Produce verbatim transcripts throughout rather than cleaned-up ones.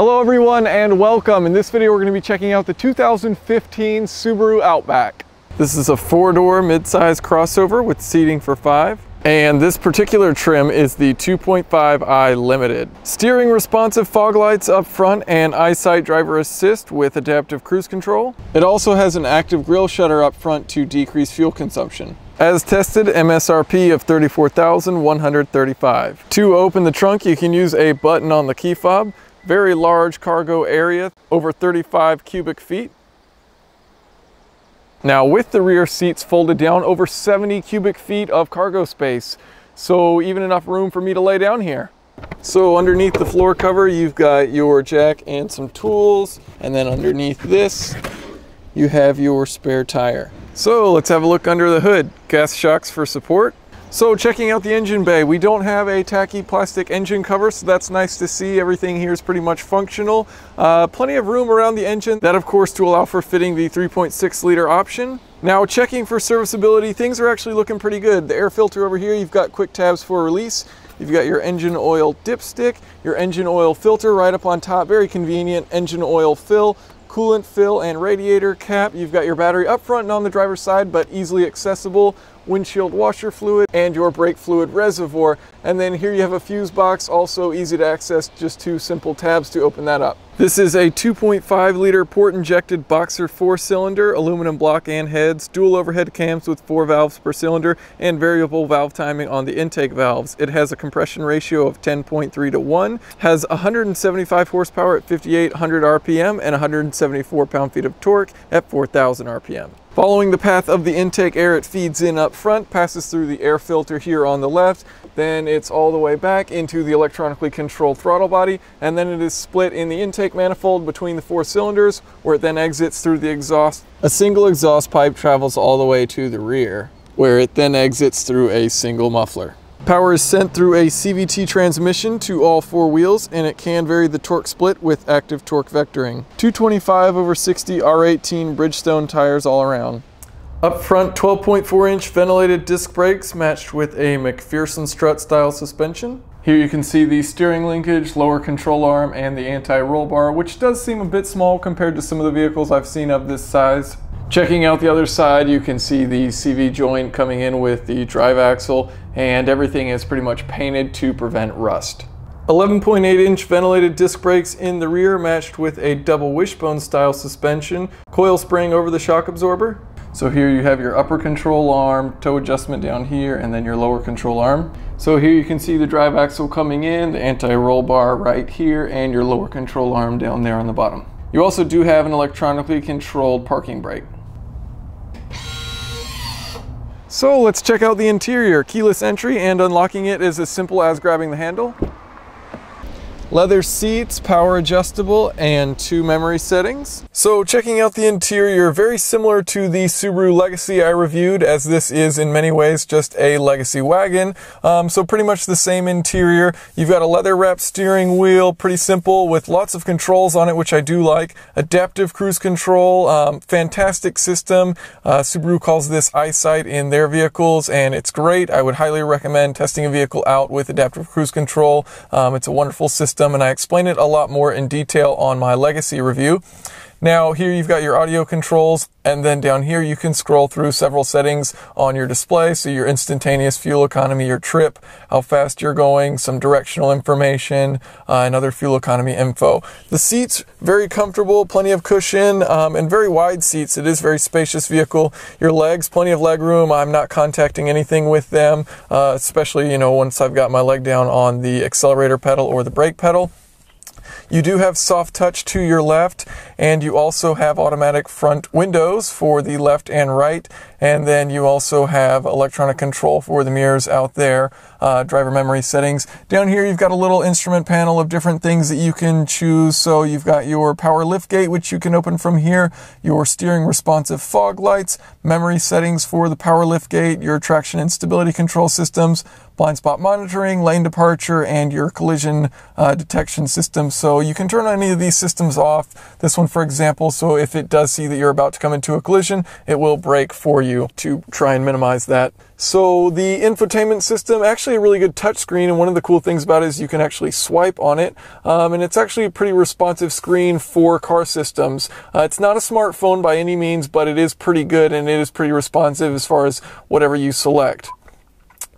Hello everyone and welcome. In this video we're going to be checking out the two thousand fifteen Subaru Outback. This is a four-door mid-size crossover with seating for five. And this particular trim is the two point five i Limited. Steering responsive fog lights up front and EyeSight driver assist with adaptive cruise control. It also has an active grille shutter up front to decrease fuel consumption. As tested, M S R P of thirty-four thousand one hundred thirty-five dollars. To open the trunk, you can use a button on the key fob. Very large cargo area, over thirty-five cubic feet. Now with the rear seats folded down, over seventy cubic feet of cargo space. So even enough room for me to lay down here. So underneath the floor cover, you've got your jack and some tools. And then underneath this, you have your spare tire. So let's have a look under the hood. Gas shocks for support. So checking out the engine bay, we don't have a tacky plastic engine cover, so that's nice to see. Everything here is pretty much functional. Uh, plenty of room around the engine, that of course to allow for fitting the three point six liter option. Now checking for serviceability, things are actually looking pretty good. The air filter over here, you've got quick tabs for release. You've got your engine oil dipstick, your engine oil filter right up on top, very convenient, engine oil fill, coolant fill and radiator cap. You've got your battery up front and on the driver's side, but easily accessible. Windshield washer fluid and your brake fluid reservoir. And then here you have a fuse box, also easy to access, just two simple tabs to open that up. This is a two point five liter port injected boxer four cylinder, aluminum block and heads, dual overhead cams with four valves per cylinder and variable valve timing on the intake valves. It has a compression ratio of ten point three to one, has one hundred seventy-five horsepower at fifty-eight hundred R P M and one hundred seventy-four pound-feet of torque at four thousand R P M. Following the path of the intake air, it feeds in up front, passes through the air filter here on the left, then it's all the way back into the electronically controlled throttle body, and then it is split in the intake manifold between the four cylinders, where it then exits through the exhaust. A single exhaust pipe travels all the way to the rear, where it then exits through a single muffler. Power is sent through a C V T transmission to all four wheels, and it can vary the torque split with active torque vectoring. two twenty-five over sixty R eighteen Bridgestone tires all around. Up front, twelve point four inch ventilated disc brakes matched with a McPherson strut style suspension. Here you can see the steering linkage, lower control arm, and the anti-roll bar, which does seem a bit small compared to some of the vehicles I've seen of this size. Checking out the other side, you can see the C V joint coming in with the drive axle, and everything is pretty much painted to prevent rust. eleven point eight inch ventilated disc brakes in the rear matched with a double wishbone style suspension, coil spring over the shock absorber. So here you have your upper control arm, toe adjustment down here, and then your lower control arm. So here you can see the drive axle coming in, the anti-roll bar right here, and your lower control arm down there on the bottom. You also do have an electronically controlled parking brake. So let's check out the interior. Keyless entry, and unlocking it is as simple as grabbing the handle. Leather seats, power adjustable, and two memory settings. So checking out the interior, very similar to the Subaru Legacy I reviewed, as this is in many ways just a Legacy wagon. Um, so pretty much the same interior. You've got a leather wrapped steering wheel, pretty simple, with lots of controls on it, which I do like. Adaptive cruise control, um, fantastic system. Uh, Subaru calls this EyeSight in their vehicles, and it's great. I would highly recommend testing a vehicle out with adaptive cruise control. Um, it's a wonderful system, and I explain it a lot more in detail on my Legacy review. Now here you've got your audio controls, and then down here you can scroll through several settings on your display. So your instantaneous fuel economy, your trip, how fast you're going, some directional information, uh, and other fuel economy info. The seats, very comfortable, plenty of cushion, um, and very wide seats. It is a very spacious vehicle. Your legs, plenty of leg room. I'm not contacting anything with them, uh, especially, you know, once I've got my leg down on the accelerator pedal or the brake pedal. You do have soft touch to your left, and you also have automatic front windows for the left and right, and then you also have electronic control for the mirrors out there, uh, driver memory settings. Down here you've got a little instrument panel of different things that you can choose, so you've got your power liftgate, which you can open from here, your steering responsive fog lights, memory settings for the power liftgate, your traction and stability control systems, blind spot monitoring, lane departure, and your collision uh, detection system. So you can turn any of these systems off. This one, for example, so if it does see that you're about to come into a collision, it will brake for you. you to try and minimize that. So the infotainment system, actually a really good touchscreen, and one of the cool things about it is you can actually swipe on it, um, and it's actually a pretty responsive screen for car systems. Uh, it's not a smartphone by any means, but it is pretty good and it is pretty responsive as far as whatever you select.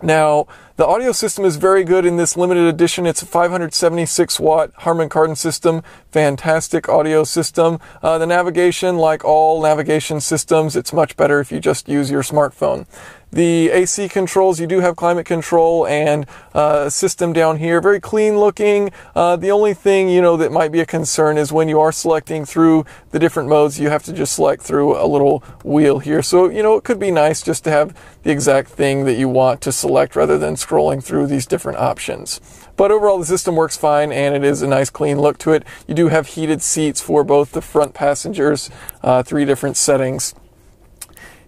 Now, the audio system is very good in this limited edition. It's a five hundred seventy-six watt Harman Kardon system, fantastic audio system. Uh, the navigation, like all navigation systems, it's much better if you just use your smartphone. The A C controls, you do have climate control and uh, system down here, very clean looking. Uh, the only thing, you know, that might be a concern is when you are selecting through the different modes, you have to just select through a little wheel here. So, you know, it could be nice just to have the exact thing that you want to select rather than scrolling through these different options. But overall, the system works fine and it is a nice clean look to it. You do have heated seats for both the front passengers, uh, three different settings.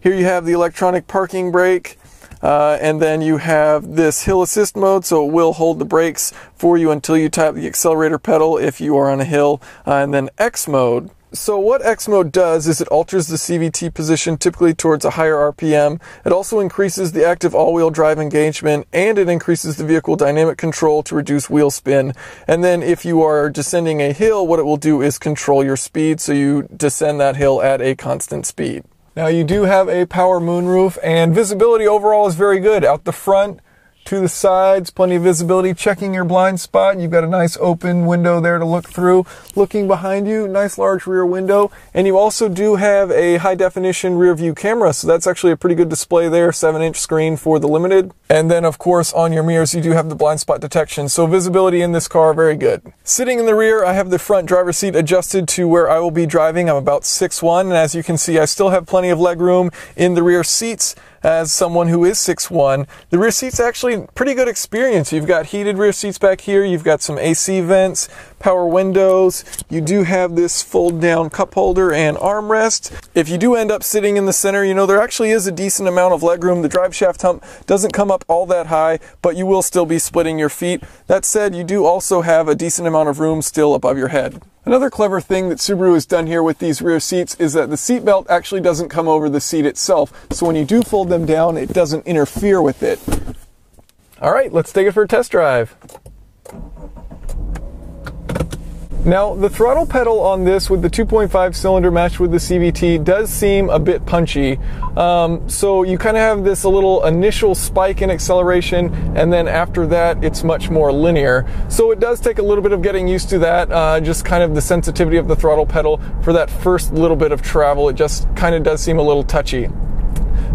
Here you have the electronic parking brake, uh, and then you have this hill assist mode, so it will hold the brakes for you until you tap the accelerator pedal if you are on a hill, uh, and then X mode. So what X mode does is it alters the C V T position typically towards a higher R P M. It also increases the active all-wheel drive engagement, and it increases the vehicle dynamic control to reduce wheel spin. And then if you are descending a hill, what it will do is control your speed, so you descend that hill at a constant speed. Now you do have a power moonroof, and visibility overall is very good. Out the front, to the sides, plenty of visibility. Checking your blind spot, you've got a nice open window there to look through. Looking behind you, nice large rear window, and you also do have a high definition rear view camera, so that's actually a pretty good display there, seven inch screen for the limited. And then of course on your mirrors you do have the blind spot detection, so visibility in this car very good. Sitting in the rear, I have the front driver's seat adjusted to where I will be driving. I'm about six one, and as you can see I still have plenty of leg room in the rear seats. As someone who is six one, the rear seat's actually pretty good experience. You've got heated rear seats back here, you've got some A C vents, power windows, you do have this fold down cup holder and armrest. If you do end up sitting in the center, you know, there actually is a decent amount of legroom. The drive shaft hump doesn't come up all that high, but you will still be splitting your feet. That said, you do also have a decent amount of room still above your head. Another clever thing that Subaru has done here with these rear seats is that the seatbelt actually doesn't come over the seat itself. So when you do fold them down, it doesn't interfere with it. All right, let's take it for a test drive. Now, the throttle pedal on this with the two point five cylinder matched with the C V T does seem a bit punchy. Um, so you kind of have this a little initial spike in acceleration, and then after that, it's much more linear. So it does take a little bit of getting used to that, uh, just kind of the sensitivity of the throttle pedal for that first little bit of travel. It just kind of does seem a little touchy.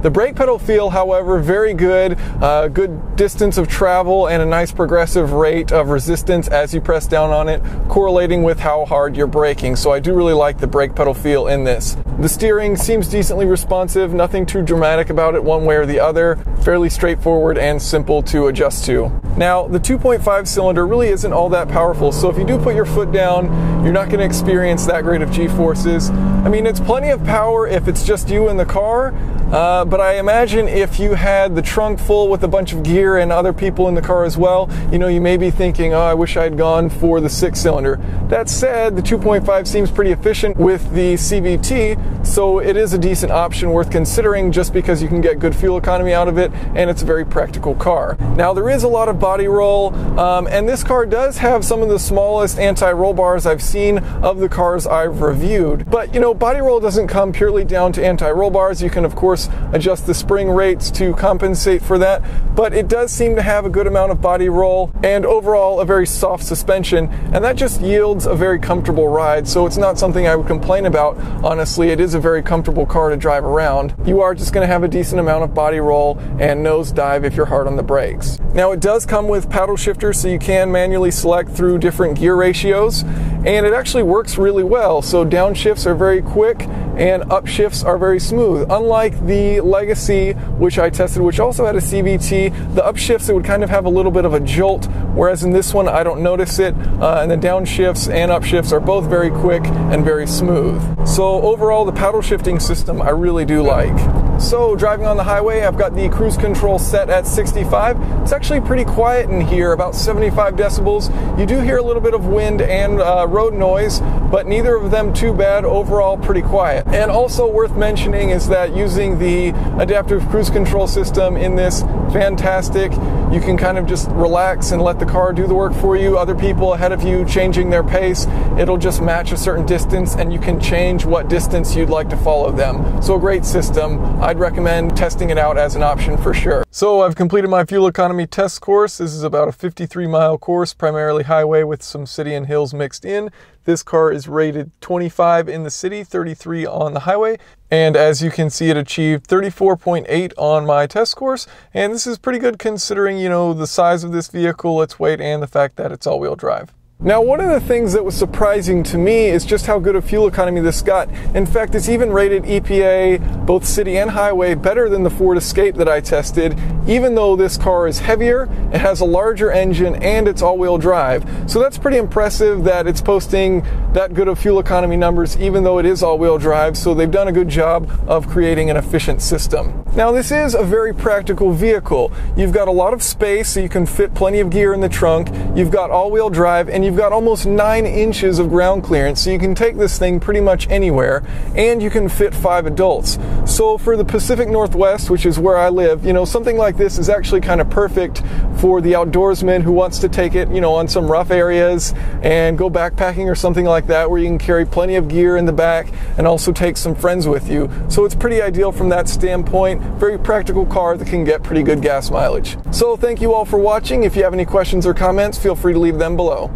The brake pedal feel, however, very good, uh, good distance of travel and a nice progressive rate of resistance as you press down on it, correlating with how hard you're braking. So I do really like the brake pedal feel in this. The steering seems decently responsive, nothing too dramatic about it one way or the other, fairly straightforward and simple to adjust to. Now, the two point five cylinder really isn't all that powerful, so if you do put your foot down, you're not gonna experience that great of G-forces. I mean, it's plenty of power if it's just you in the car, uh, but I imagine if you had the trunk full with a bunch of gear and other people in the car as well, you know, you may be thinking, oh, I wish I had gone for the six cylinder. That said, the two point five seems pretty efficient with the C V T, so it is a decent option worth considering just because you can get good fuel economy out of it, and it's a very practical car. Now, there is a lot of body roll, um, and this car does have some of the smallest anti-roll bars I've seen of the cars I've reviewed. But, you know, body roll doesn't come purely down to anti-roll bars. You can, of course, adjust the spring rates to compensate for that, but it does seem to have a good amount of body roll and overall a very soft suspension, and that just yields a very comfortable ride. So it's not something I would complain about. Honestly, it is a very comfortable car to drive around. You are just going to have a decent amount of body roll and nose dive if you're hard on the brakes. Now, it does come with paddle shifters, so you can manually select through different gear ratios, and it actually works really well. So downshifts are very quick and upshifts are very smooth. Unlike the Legacy, which I tested, which also had a C V T, the upshifts, it would kind of have a little bit of a jolt, whereas in this one I don't notice it, uh, and the downshifts and upshifts are both very quick and very smooth. So overall, the paddle shifting system I really do like. So driving on the highway, I've got the cruise control set at sixty-five. It's actually pretty quiet in here, about seventy-five decibels. You do hear a little bit of wind and uh, road noise, but neither of them too bad. Overall, pretty quiet. And also worth mentioning is that using the adaptive cruise control system in this, fantastic. You can kind of just relax and let the car do the work for you. Other people ahead of you changing their pace, it'll just match a certain distance, and you can change what distance you'd like to follow them. So a great system. I'd recommend testing it out as an option for sure. So I've completed my fuel economy test course. This is about a fifty-three mile course, primarily highway with some city and hills mixed in. This car is rated twenty-five in the city, thirty-three on the highway. And as you can see, it achieved thirty-four point eight on my test course. And this is pretty good considering, you know, the size of this vehicle, its weight, and the fact that it's all-wheel drive. Now, one of the things that was surprising to me is just how good a fuel economy this got. In fact, it's even rated E P A, both city and highway, better than the Ford Escape that I tested, even though this car is heavier, it has a larger engine, and it's all-wheel drive. So that's pretty impressive that it's posting that good of fuel economy numbers, even though it is all-wheel drive, so they've done a good job of creating an efficient system. Now, this is a very practical vehicle. You've got a lot of space, so you can fit plenty of gear in the trunk. You've got all-wheel drive, and you You've got almost nine inches of ground clearance, so you can take this thing pretty much anywhere, and you can fit five adults. So for the Pacific Northwest, which is where I live, you know, something like this is actually kind of perfect for the outdoorsman who wants to take it, you know, on some rough areas and go backpacking or something like that, where you can carry plenty of gear in the back and also take some friends with you. So it's pretty ideal from that standpoint. Very practical car that can get pretty good gas mileage. So thank you all for watching. If you have any questions or comments, feel free to leave them below.